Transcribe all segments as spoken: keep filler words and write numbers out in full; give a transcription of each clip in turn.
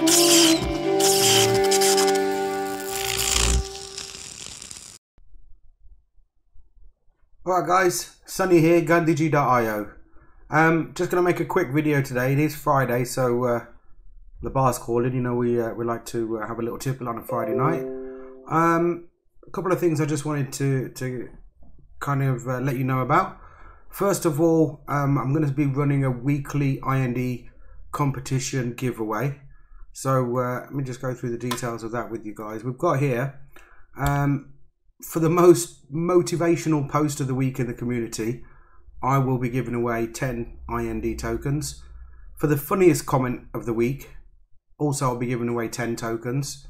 Alright guys, Sunny here, Gandhiji dot i o. Um, just going to make a quick video today. It is Friday, so uh, the bar's calling. You know, we, uh, we like to uh, have a little tipple on a Friday night. Um, a couple of things I just wanted to, to kind of uh, let you know about. First of all, um, I'm going to be running a weekly I N D competition giveaway. So uh, let me just go through the details of that with you guys. We've got here... Um, for the most motivational post of the week in the community, I will be giving away ten I N D tokens. For the funniest comment of the week, also I'll be giving away ten tokens.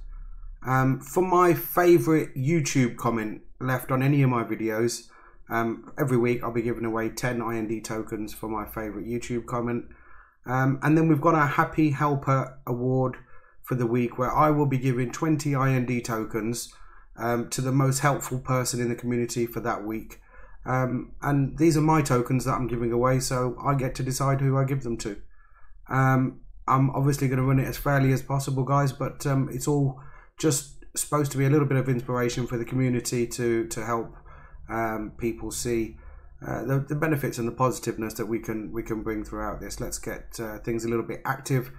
Um, for my favorite YouTube comment left on any of my videos, um, every week I'll be giving away ten I N D tokens for my favorite YouTube comment. Um, and then we've got our Happy Helper Award for the week, where I will be giving twenty I N D tokens Um, to the most helpful person in the community for that week. Um, and these are my tokens that I'm giving away, so I get to decide who I give them to. Um, I'm obviously going to run it as fairly as possible, guys, but um, it's all just supposed to be a little bit of inspiration for the community to, to help um, people see uh, the, the benefits and the positiveness that we can, we can bring throughout this. Let's get uh, things a little bit active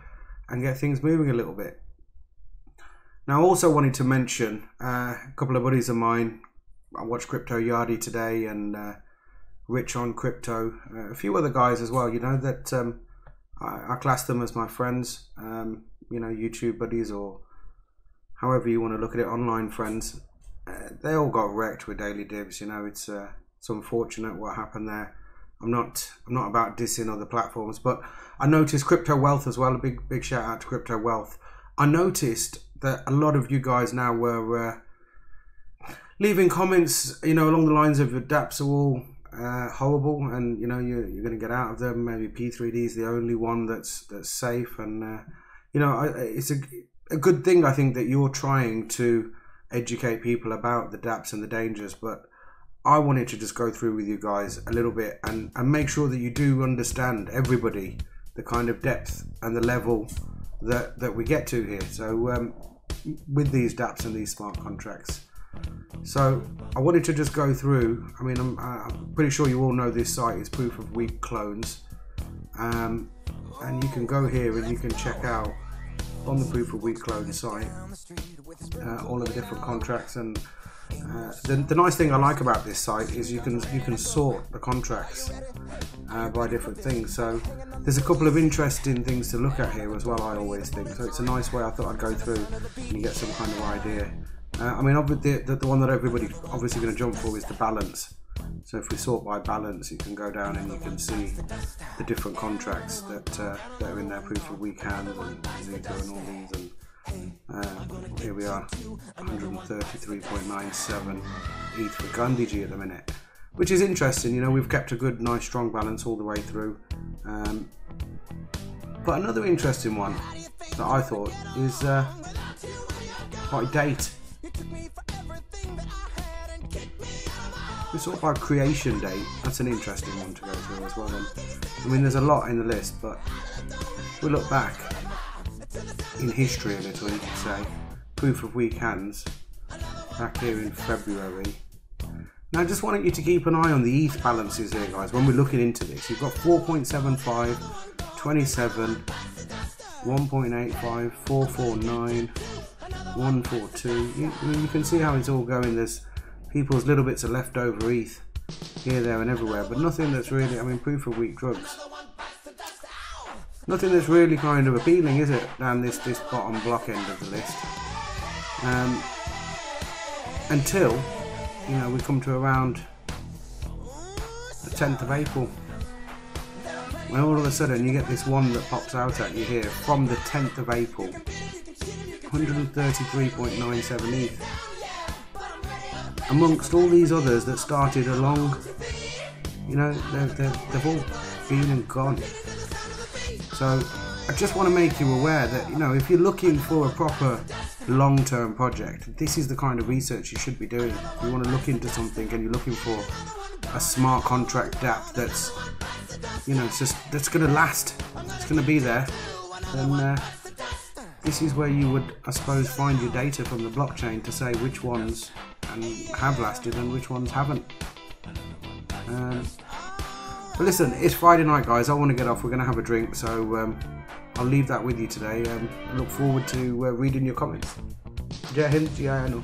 and get things moving a little bit. Now, I also wanted to mention uh, a couple of buddies of mine. I watched Crypto Yardi today and uh, Rich on Crypto, uh, a few other guys as well, you know, that um, I, I class them as my friends, um, you know, YouTube buddies, or however you want to look at it, online friends. Uh, they all got wrecked with daily divs, you know. It's uh, it's unfortunate what happened there. I'm not I'm not about dissing other platforms, but I noticed Crypto Wealth as well. A big big shout out to Crypto Wealth. I noticed that a lot of you guys now were uh, leaving comments, you know, along the lines of your DApps are all uh, horrible, and you know you're, you're going to get out of them. Maybe P three D is the only one that's that's safe, and uh, you know I, it's a, a good thing, I think, that you're trying to educate people about the DApps and the dangers. But I wanted to just go through with you guys a little bit and and make sure that you do understand, everybody, the kind of depth and the level that that we get to here. So. Um, with these DApps and these smart contracts. So I wanted to just go through, I mean, I'm, I'm pretty sure you all know this site is Proof of Weak Clones, um, and you can go here and you can check out on the Proof of Weak Clones site uh, all of the different contracts. And uh, the, the nice thing I like about this site is you can you can sort the contracts uh, by different things. So there's a couple of interesting things to look at here as well, I always think. So it's a nice way, I thought I'd go through and get some kind of idea. Uh, I mean, obviously, the, the one that everybody's obviously going to jump for is the balance. So if we sort by balance, you can go down and you can see the different contracts that, uh, that are in there, Proof of Weak Hands and Zito and all these. And Uh, here we are, one thirty-three point nine seven E T H for Gandhiji at the minute, which is interesting. You know, we've kept a good, nice, strong balance all the way through. Um, but another interesting one that I thought is uh, by date. We sort by creation date. That's an interesting one to go through as well. Then, I mean, there's a lot in the list, but we look back in history a little, you could say. Proof of Weak Hands, back here in February. Now, I just wanted you to keep an eye on the E T H balances here, guys, when we're looking into this. You've got four point seven five, twenty-seven, one point eight five, four forty-nine, one forty-two. You, I mean, you can see how it's all going. There's people's little bits of leftover E T H here, there, and everywhere, but nothing that's really, I mean, Proof of Weak Drugs. Nothing that's really kind of appealing, is it, down this, this bottom block end of the list. Um, until, you know, we come to around the tenth of April. When all of a sudden you get this one that pops out at you here, from the tenth of April. one thirty-three point nine seven E T H. Amongst all these others that started along, you know, they've, they've, they've all been and gone. So I just want to make you aware that, you know, if you're looking for a proper long-term project, this is the kind of research you should be doing. If you want to look into something and you're looking for a smart contract DApp that's, you know, just that's going to last, it's going to be there, then uh, This is where you would, I suppose, find your data from the blockchain to say which ones um, have lasted and which ones haven't. Um, but listen, it's Friday night, guys. I want to get off. We're going to have a drink, so um, I'll leave that with you today. Um, I look forward to uh, reading your comments. Jai Hind, Jai Anand.